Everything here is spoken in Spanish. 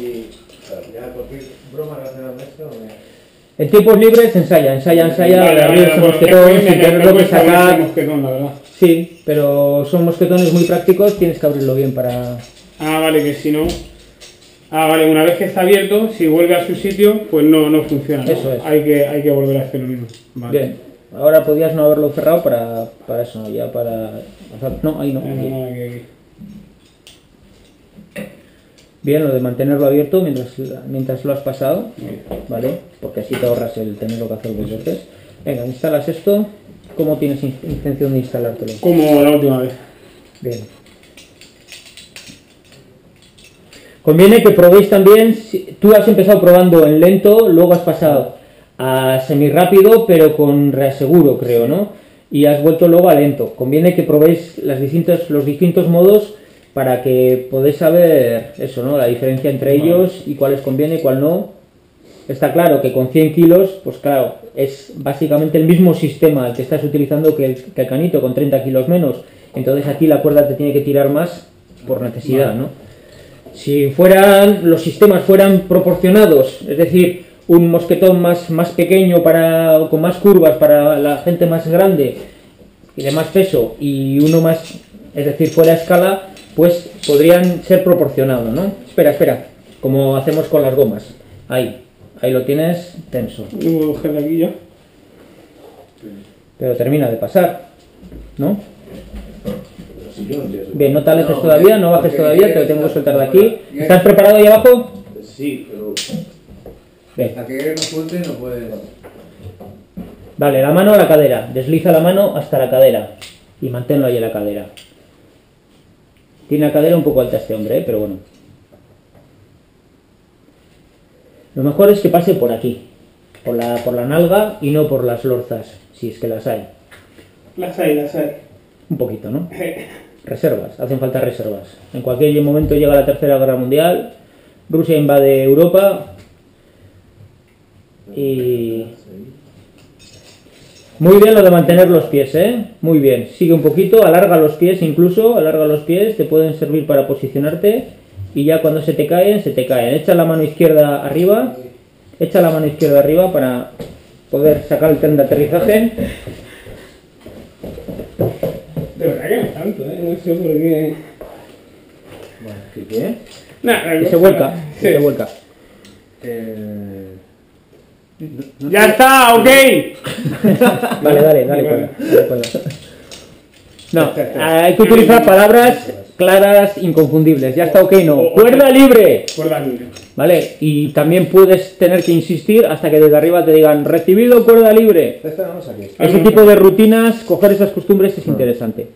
y ya cualquier broma relacionada con esto. En tiempos libres ensaya, vale, abrir ese mosquetón sin tenerlo que sacar. Mosquetón, la verdad. Sí, pero son mosquetones muy prácticos, tienes que abrirlo bien para... Ah, vale, que si no... Ah, vale, una vez que está abierto, si vuelve a su sitio, pues no funciona. Eso ¿no? Es. Hay que volver a hacer lo mismo. Vale. Bien, ahora podías no haberlo cerrado para eso, ¿no? Ya para... No, ahí no. Aquí. Bien, lo de mantenerlo abierto mientras lo has pasado, ¿vale? Porque así te ahorras el tenerlo que hacer dos veces. Venga, instalas esto. ¿Cómo tienes intención de instalártelo? Como la última vez. Bien. Conviene que probéis también, tú has empezado probando en lento, luego has pasado a semirrápido, pero con reaseguro, creo, ¿no? Y has vuelto luego a lento. Conviene que probéis los distintos modos para que podáis saber eso, ¿no? La diferencia entre ellos y cuáles conviene y cuál no. Está claro que con 100 kilos, pues claro, es básicamente el mismo sistema el que estás utilizando que el canito, con 30 kilos menos. Entonces aquí la cuerda te tiene que tirar más por necesidad, ¿no? Si los sistemas fueran proporcionados, es decir, un mosquetón más pequeño con más curvas para la gente más grande y de más peso, y uno más, es decir, fuera de escala, pues podrían ser proporcionados, ¿no? Espera, como hacemos con las gomas. Ahí lo tienes tenso. Lo voy a coger de aquí ya. Pero termina de pasar, ¿no? Bien, no te alejes todavía, no bajes todavía, te lo tengo que soltar de aquí. ¿Estás preparado ahí abajo? Sí, pero... Bien. A que no suelte no puede... Vale, la mano a la cadera. Desliza la mano hasta la cadera. Y manténlo ahí en la cadera. Tiene la cadera un poco alta este hombre, pero bueno. Lo mejor es que pase por aquí, por la nalga y no por las lorzas, si es que las hay. Las hay. Un poquito, ¿no? Reservas, hacen falta reservas. En cualquier momento llega la Tercera Guerra Mundial, Rusia invade Europa y... Muy bien lo de mantener los pies, ¿eh? Muy bien, sigue un poquito, alarga los pies incluso, te pueden servir para posicionarte y ya cuando se te caen. Echa la mano izquierda arriba para poder sacar el tren de aterrizaje. De verdad que no es tanto, ¿eh? No sé por qué... Bueno, ¿qué qué? Nah, se vuelca. No, ¡ya está! ¡Ok! Vale, dale. No, hay que utilizar palabras claras, inconfundibles. Ya está, ok, no. ¡Cuerda libre! Cuerda libre. Vale, y también puedes tener que insistir hasta que desde arriba te digan recibido, cuerda libre. Ese tipo de rutinas, coger esas costumbres es interesante.